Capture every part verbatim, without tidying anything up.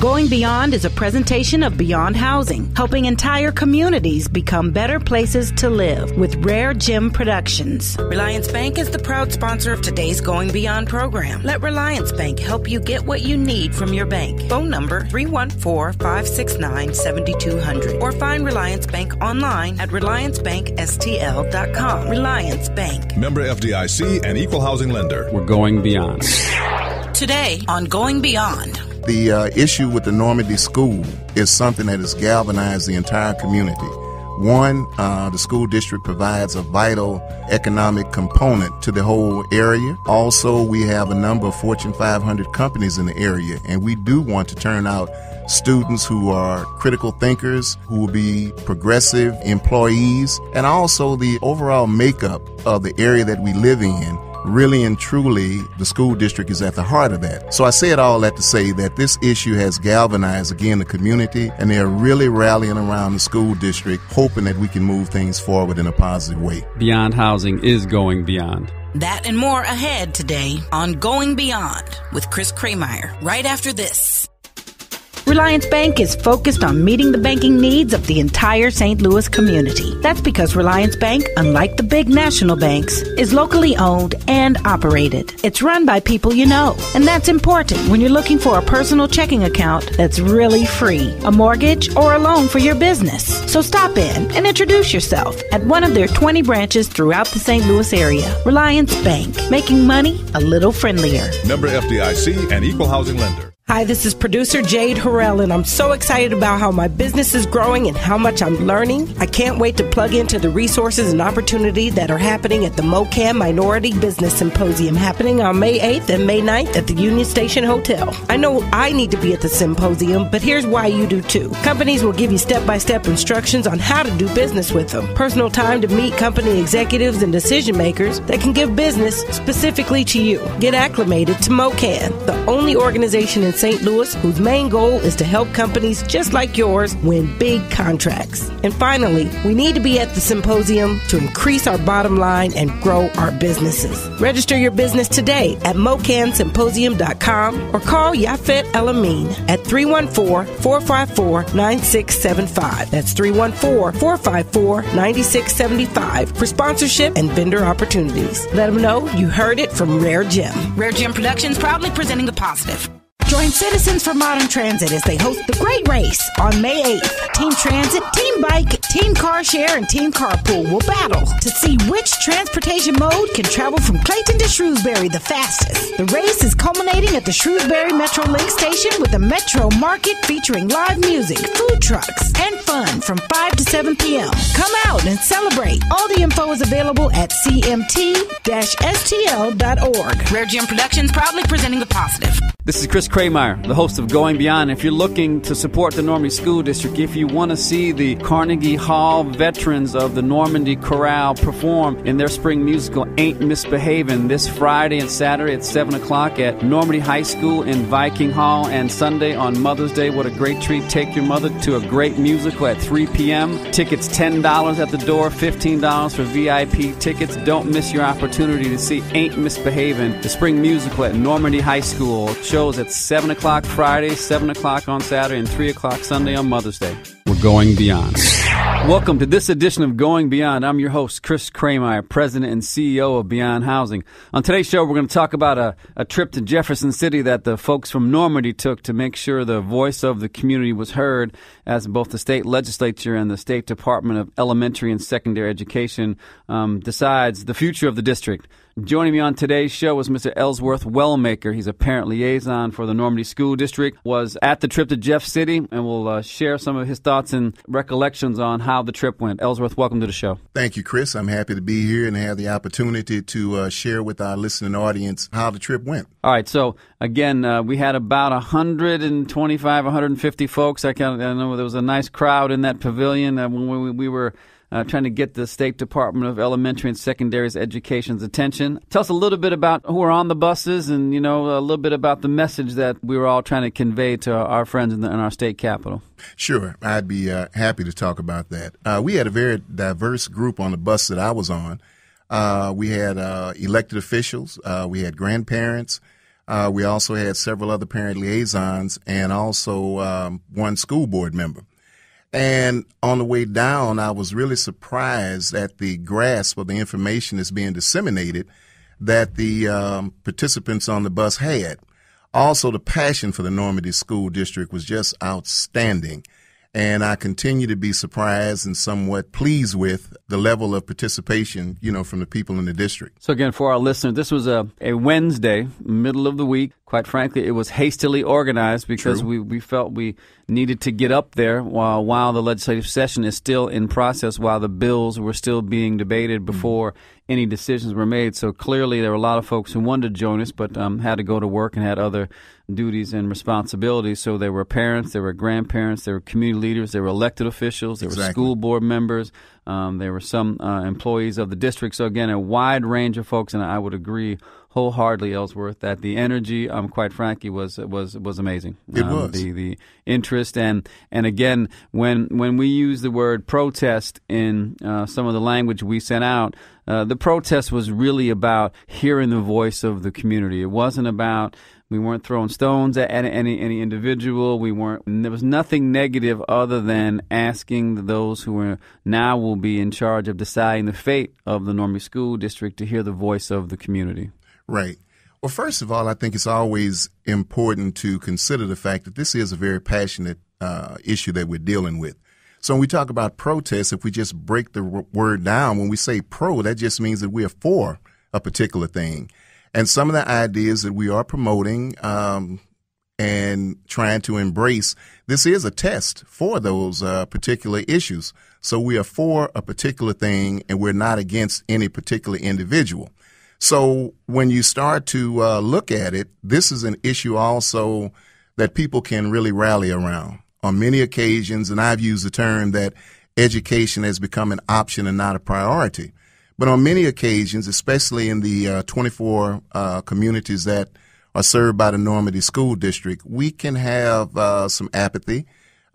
Going Beyond is a presentation of Beyond Housing, helping entire communities become better places to live with RareGem Productions. Reliance Bank is the proud sponsor of today's Going Beyond program. Let Reliance Bank help you get what you need from your bank. Phone number three one four, five six nine, seven two zero zero or find Reliance Bank online at reliance bank s t l dot com. Reliance Bank. Member F D I C and Equal Housing Lender. We're going beyond. Today on Going Beyond. The uh, issue with the Normandy School is something that has galvanized the entire community. One, uh, the school district provides a vital economic component to the whole area. Also, we have a number of Fortune five hundred companies in the area, and we do want to turn out students who are critical thinkers, who will be progressive employees, and also the overall makeup of the area that we live in. Really and truly, the school district is at the heart of that. So I said all that to say that this issue has galvanized, again, the community, and they're really rallying around the school district, hoping that we can move things forward in a positive way. Beyond Housing is going beyond. That and more ahead today on Going Beyond with Chris Krehmeyer, right after this. Reliance Bank is focused on meeting the banking needs of the entire Saint Louis community. That's because Reliance Bank, unlike the big national banks, is locally owned and operated. It's run by people you know, and that's important when you're looking for a personal checking account that's really free, a mortgage, or a loan for your business. So stop in and introduce yourself at one of their twenty branches throughout the Saint Louis area. Reliance Bank, making money a little friendlier. Member F D I C and Equal Housing Lender. Hi, this is producer Jade Harrell, and I'm so excited about how my business is growing and how much I'm learning. I can't wait to plug into the resources and opportunity that are happening at the MOCAN Minority Business Symposium, happening on May eighth and May ninth at the Union Station Hotel. I know I need to be at the symposium, but here's why you do too. Companies will give you step-by-step instructions on how to do business with them, personal time to meet company executives and decision makers that can give business specifically to you. Get acclimated to MOCAN, the only organization in Saint Louis whose main goal is to help companies just like yours win big contracts. And finally, we need to be at the symposium to increase our bottom line and grow our businesses. Register your business today at mocan symposium dot com or call Yafet El-Amin at three one four, four five four, nine six seven five. That's three one four, four five four, nine six seven five for sponsorship and vendor opportunities. Let them know you heard it from RareGem. RareGem Productions, proudly presenting the positive. Join Citizens for Modern Transit as they host the Great Race on May eighth. Team Transit, Team Bike, Team Car Share, and Team Carpool will battle to see which transportation mode can travel from Clayton to Shrewsbury the fastest. The race is culminating at the Shrewsbury Metrolink station with a Metro Market featuring live music, food trucks, and fun from five to seven p m Come out and celebrate. All the info is available at c m t dash s t l dot org. RareGem Productions, proudly presenting the positive. This is Chris Krehmeyer, the host of Going Beyond. If you're looking to support the Normandy School District, if you want to see the Carnegie Hall veterans of the Normandy Chorale perform in their spring musical, Ain't Misbehavin', this Friday and Saturday at seven o'clock at Normandy High School in Viking Hall, and Sunday on Mother's Day, what a great treat. Take your mother to a great musical at three p m Tickets ten dollars at the door, fifteen dollars for V I P tickets. Don't miss your opportunity to see Ain't Misbehavin', the spring musical at Normandy High School. Shows at seven o'clock Friday, seven o'clock on Saturday, and three o'clock Sunday on Mother's Day. We're going beyond. Welcome to this edition of Going Beyond. I'm your host, Chris Krehmeyer, president and C E O of Beyond Housing. On today's show, we're going to talk about a, a trip to Jefferson City that the folks from Normandy took to make sure the voice of the community was heard as both the state legislature and the State Department of Elementary and Secondary Education um, decides the future of the district. Joining me on today's show is Mister Ellsworth Wellmaker. He's a parent liaison for the Normandy School District, was at the trip to Jeff City, and will uh, share some of his thoughts and recollections on how the trip went. Ellsworth, welcome to the show. Thank you, Chris. I'm happy to be here and have the opportunity to uh, share with our listening audience how the trip went. All right. So, again, uh, we had about one hundred twenty-five, one hundred fifty folks. I, kind of, I know there was a nice crowd in that pavilion uh, when we, we were... Uh, trying to get the State Department of Elementary and Secondary Education's attention. Tell us a little bit about who were on the buses and, you know, a little bit about the message that we were all trying to convey to our friends in, the, in our state capitol. Sure. I'd be uh, happy to talk about that. Uh, we had a very diverse group on the bus that I was on. Uh, we had uh, elected officials. Uh, we had grandparents. Uh, we also had several other parent liaisons and also um, one school board member. And on the way down, I was really surprised at the grasp of the information that's being disseminated that the um, participants on the bus had. Also, the passion for the Normandy School District was just outstanding. And I continue to be surprised and somewhat pleased with the level of participation, you know, from the people in the district. So again, for our listeners, this was a, a Wednesday, middle of the week. Quite frankly, it was hastily organized because we, we felt we needed to get up there while, while the legislative session is still in process, while the bills were still being debated before mm-hmm. any decisions were made. So clearly there were a lot of folks who wanted to join us but um, had to go to work and had other duties and responsibilities. So there were parents, there were grandparents, there were community leaders, there were elected officials, there exactly. were school board members, um, there were some uh, employees of the district. So again, a wide range of folks, and I would agree wholeheartedly, Ellsworth, that the energy, um, quite frankly, was was was amazing. It um, was the the interest, and and again, when when we use the word protest in uh, some of the language we sent out, uh, the protest was really about hearing the voice of the community. It wasn't about we weren't throwing stones at any any individual. We weren't. There was nothing negative other than asking those who are now will be in charge of deciding the fate of the Normandy School District to hear the voice of the community. Right. Well, first of all, I think it's always important to consider the fact that this is a very passionate uh, issue that we're dealing with. So when we talk about protests, if we just break the word down, when we say pro, that just means that we are for a particular thing. And some of the ideas that we are promoting um, and trying to embrace, this is a test for those uh, particular issues. So we are for a particular thing and we're not against any particular individual. So when you start to uh, look at it, this is an issue also that people can really rally around on many occasions. And I've used the term that education has become an option and not a priority. But on many occasions, especially in the uh, twenty-four uh, communities that are served by the Normandy School District, we can have uh, some apathy.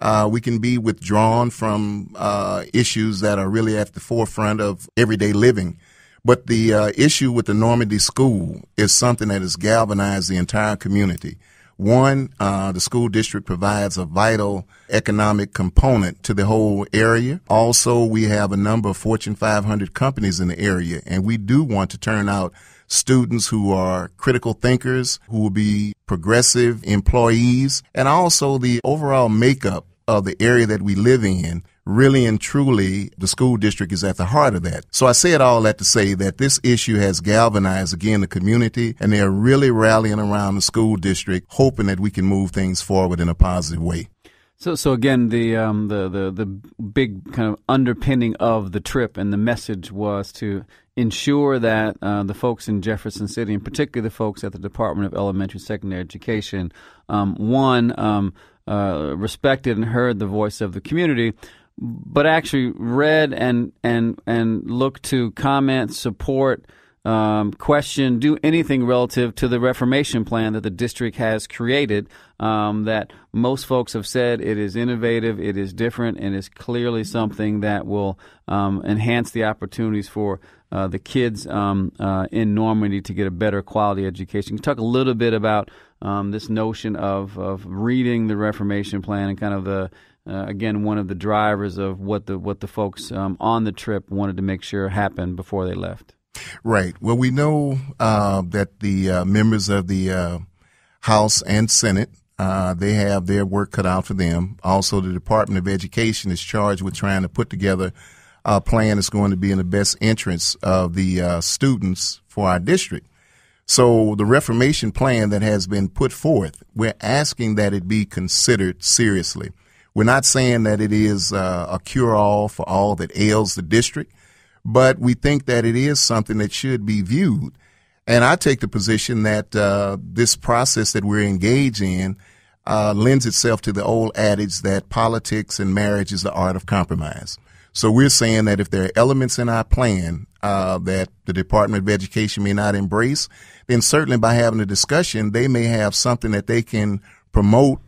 Uh, we can be withdrawn from uh, issues that are really at the forefront of everyday living. But the uh, issue with the Normandy School is something that has galvanized the entire community. One, uh, the school district provides a vital economic component to the whole area. Also, we have a number of Fortune five hundred companies in the area, and we do want to turn out students who are critical thinkers, who will be progressive employees, and also the overall makeup of the area that we live in. Really and truly, the school district is at the heart of that. So I said all that to say that this issue has galvanized, again, the community, and they're really rallying around the school district, hoping that we can move things forward in a positive way. So, so again, the, um, the the the big kind of underpinning of the trip and the message was to ensure that uh, the folks in Jefferson City, and particularly the folks at the Department of Elementary and Secondary Education, um, one, um, uh, respected and heard the voice of the community, but actually read and and and look to comment, support, um, question, do anything relative to the reformation plan that the district has created, um, that most folks have said it is innovative, it is different, and is clearly something that will um, enhance the opportunities for uh, the kids um, uh, in Normandy to get a better quality education. Can you talk a little bit about um, this notion of, of reading the reformation plan and kind of the Uh, again, one of the drivers of what the what the folks um, on the trip wanted to make sure happened before they left. Right. Well, we know uh, that the uh, members of the uh, House and Senate, uh, they have their work cut out for them. Also, the Department of Education is charged with trying to put together a plan that's going to be in the best interest of the uh, students for our district. So the reformation plan that has been put forth, we're asking that it be considered seriously. We're not saying that it is uh, a cure-all for all that ails the district, but we think that it is something that should be viewed. And I take the position that uh, this process that we're engaged in uh, lends itself to the old adage that politics and marriage is the art of compromise. So we're saying that if there are elements in our plan uh, that the Department of Education may not embrace, then certainly by having a discussion, they may have something that they can promote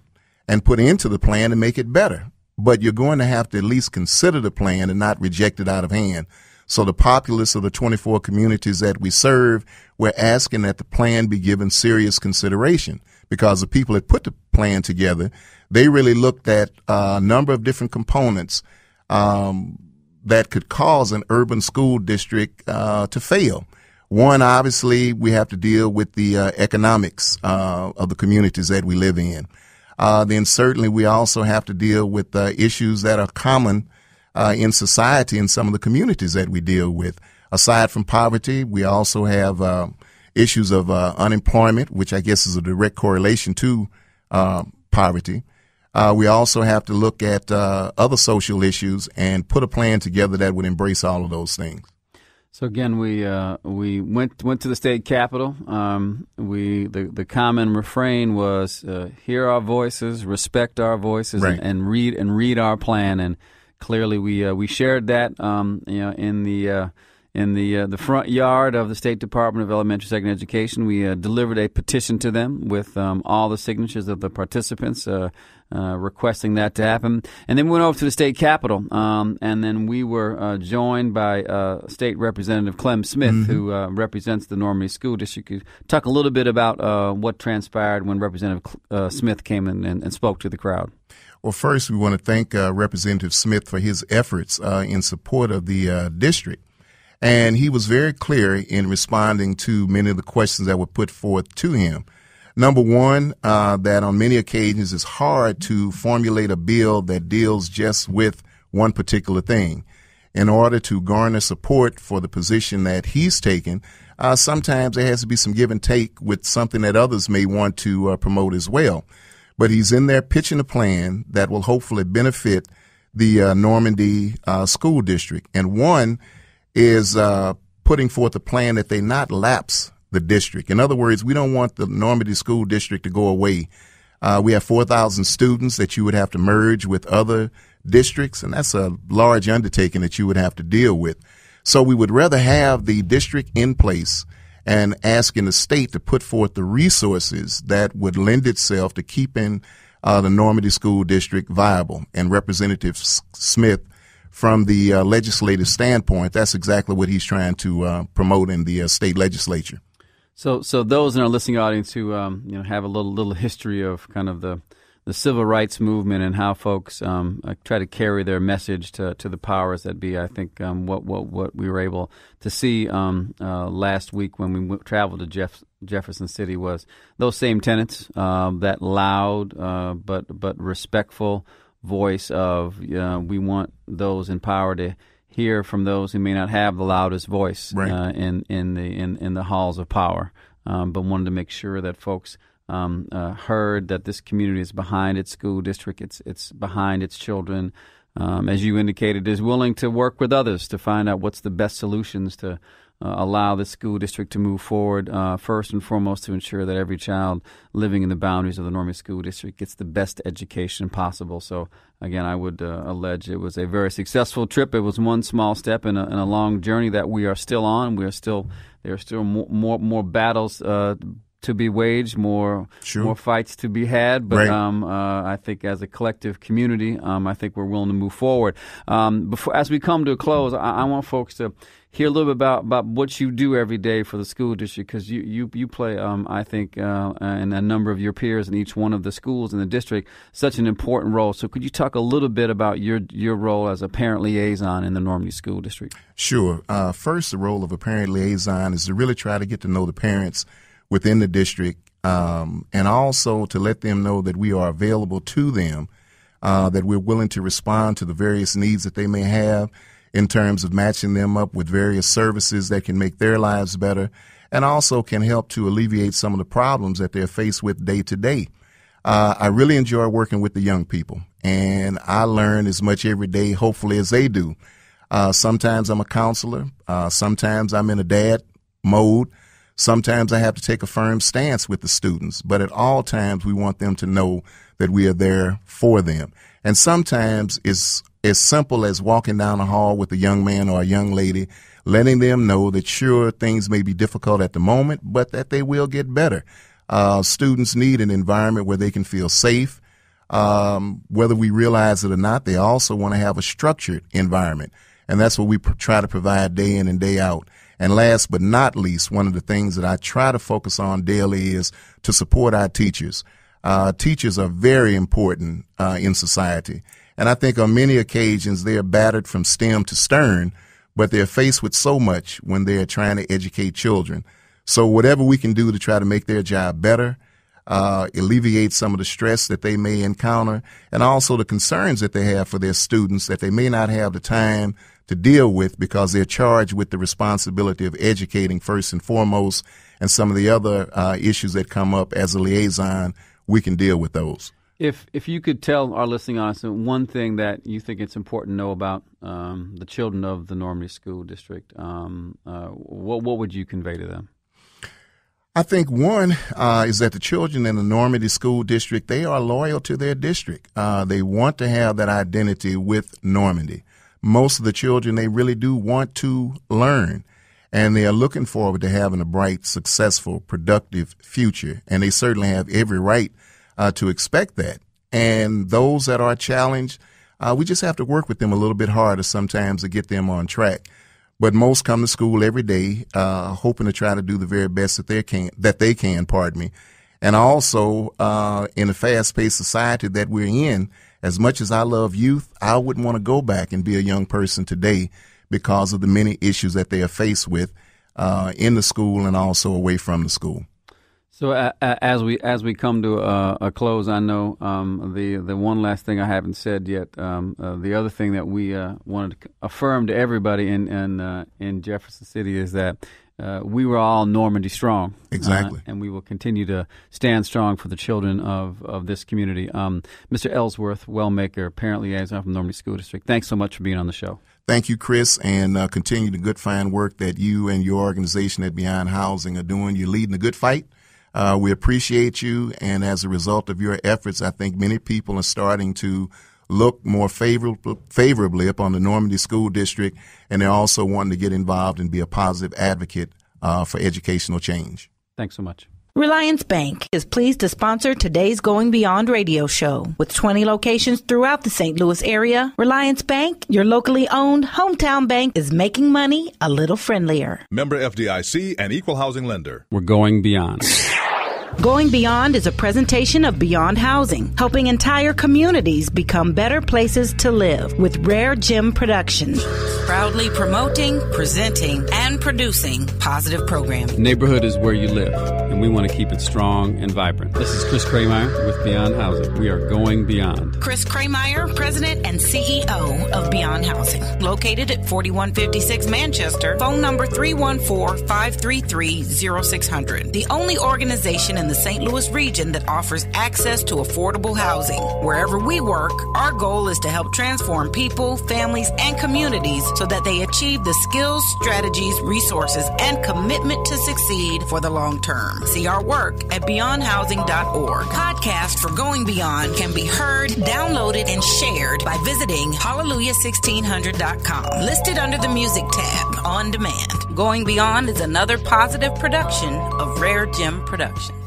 and put into the plan to make it better. But you're going to have to at least consider the plan and not reject it out of hand. So the populace of the twenty-four communities that we serve, we're asking that the plan be given serious consideration, because the people that put the plan together, they really looked at a number of different components um, that could cause an urban school district uh, to fail. One, obviously, we have to deal with the uh, economics uh, of the communities that we live in. Uh, then certainly we also have to deal with uh, issues that are common uh, in society in some of the communities that we deal with. Aside from poverty, we also have uh, issues of uh, unemployment, which I guess is a direct correlation to uh, poverty. Uh, we also have to look at uh, other social issues and put a plan together that would embrace all of those things. So again, we uh, we went went to the state capitol. Um, we the the common refrain was uh, hear our voices, respect our voices, right. and, and read and read our plan. And clearly, we uh, we shared that um, you know in the uh, in the uh, the front yard of the State Department of Elementary and Secondary Education. We uh, delivered a petition to them with um, all the signatures of the participants. Uh, Uh, requesting that to happen. And then we went over to the state capitol, um, and then we were uh, joined by uh, State Representative Clem Smith, mm-hmm. who uh, represents the Normandy School District. You could talk a little bit about uh, what transpired when Representative uh, Smith came in and, and spoke to the crowd. Well, first, we want to thank uh, Representative Smith for his efforts uh, in support of the uh, district. And he was very clear in responding to many of the questions that were put forth to him. Number one, uh, that on many occasions it's hard to formulate a bill that deals just with one particular thing. In order to garner support for the position that he's taken, uh, sometimes there has to be some give and take with something that others may want to uh, promote as well. But he's in there pitching a plan that will hopefully benefit the uh, Normandy uh, School District. And one is uh, putting forth a plan that they not lapse the district. In other words, we don't want the Normandy School District to go away. Uh, we have four thousand students that you would have to merge with other districts, and that's a large undertaking that you would have to deal with. So we would rather have the district in place and asking the state to put forth the resources that would lend itself to keeping uh, the Normandy School District viable. And Representative Smith, from the uh, legislative standpoint, that's exactly what he's trying to uh, promote in the uh, state legislature. So, so those in our listening audience who um, you know have a little little history of kind of the, the civil rights movement and how folks um, try to carry their message to, to the powers that be, I think um, what what what we were able to see um, uh, last week when we w- traveled to Jeff- Jefferson City was those same tenets, uh, that loud uh, but but respectful voice of uh, we want those in power to hear from those who may not have the loudest voice, right. uh, in in the in, in the halls of power, um, but wanted to make sure that folks um, uh, heard that this community is behind its school district, it's it's behind its children, um, as you indicated, is willing to work with others to find out what's the best solutions to uh, allow the school district to move forward. Uh, first and foremost, to ensure that every child living in the boundaries of the Normandy School District gets the best education possible. So. Again, I would uh, allege it was a very successful trip. It was one small step in a, in a long journey that we are still on. We are still there are still more more, more battles uh, to be waged, more sure. more fights to be had. But right. um, uh, I think as a collective community, um, I think we're willing to move forward. Um, before as we come to a close, I, I want folks to hear a little bit about, about what you do every day for the school district, because you, you, you play, um, I think, uh, and a number of your peers in each one of the schools in the district, such an important role. So could you talk a little bit about your your role as a parent liaison in the Normandy School District? Sure. Uh, first, the role of a parent liaison is to really try to get to know the parents within the district, um, and also to let them know that we are available to them, uh, that we're willing to respond to the various needs that they may have, in terms of matching them up with various services that can make their lives better and also can help to alleviate some of the problems that they're faced with day to day. Uh, I really enjoy working with the young people, and I learn as much every day, hopefully, as they do. Uh, sometimes I'm a counselor. Uh, sometimes I'm in a dad mode. Sometimes I have to take a firm stance with the students, but at all times we want them to know that we are there for them. And sometimes it's as simple as walking down the hall with a young man or a young lady, letting them know that, sure, things may be difficult at the moment, but that they will get better. Uh, students need an environment where they can feel safe. Um, whether we realize it or not, they also want to have a structured environment. And that's what we pr- try to provide day in and day out. And last but not least, one of the things that I try to focus on daily is to support our teachers. Uh, teachers are very important uh, in society. And I think on many occasions they are battered from stem to stern, but they're faced with so much when they're trying to educate children. So whatever we can do to try to make their job better, uh, alleviate some of the stress that they may encounter, and also the concerns that they have for their students that they may not have the time to deal with because they're charged with the responsibility of educating first and foremost, and some of the other uh, issues that come up as a liaison, we can deal with those. If if you could tell our listening audience one thing that you think it's important to know about um, the children of the Normandy School District, um, uh, what what would you convey to them? I think one uh, is that the children in the Normandy School District, they are loyal to their district. Uh, they want to have that identity with Normandy. Most of the children, they really do want to learn, and they are looking forward to having a bright, successful, productive future, and they certainly have every right Uh, to expect that. And those that are challenged, uh, we just have to work with them a little bit harder sometimes to get them on track. But most come to school every day, uh, hoping to try to do the very best that they can, that they can, pardon me. And also, uh, in the fast-paced society that we're in, as much as I love youth, I wouldn't want to go back and be a young person today because of the many issues that they are faced with, uh, in the school and also away from the school. So uh, as we as we come to a, a close, I know um, the the one last thing I haven't said yet, um, uh, the other thing that we uh, wanted to affirm to everybody in in, uh, in Jefferson City is that uh, we were all Normandy strong. Exactly. Uh, and we will continue to stand strong for the children of, of this community. Um, Mister Ellsworth Wellmaker, parent liaison from Normandy School District, thanks so much for being on the show. Thank you, Chris, and uh, continue the good fine work that you and your organization at Beyond Housing are doing. You're leading a good fight. Uh, we appreciate you, and as a result of your efforts, I think many people are starting to look more favorable, favorably upon the Normandy School District, and they're also wanting to get involved and be a positive advocate uh, for educational change. Thanks so much. Reliance Bank is pleased to sponsor today's Going Beyond radio show. With twenty locations throughout the Saint Louis area, Reliance Bank, your locally owned hometown bank, is making money a little friendlier. Member F D I C and Equal Housing Lender. We're going beyond. Going Beyond is a presentation of Beyond Housing, helping entire communities become better places to live with RareGem Productions. Proudly promoting, presenting, and producing positive programming. Neighborhood is where you live, and we want to keep it strong and vibrant. This is Chris Krehmeyer with Beyond Housing. We are going beyond. Chris Krehmeyer, President and C E O of Beyond Housing, located at forty-one fifty-six Manchester, phone number three one four, five three three, zero six zero zero. The only organization in the Saint Louis region that offers access to affordable housing. Wherever we work, our goal is to help transform people, families, and communities so that they achieve the skills, strategies, resources, and commitment to succeed for the long term. See our work at beyond housing dot org. Podcasts for Going Beyond can be heard, downloaded, and shared by visiting hallelujah sixteen hundred dot com, listed under the music tab on demand. Going Beyond is another positive production of RareGem Productions.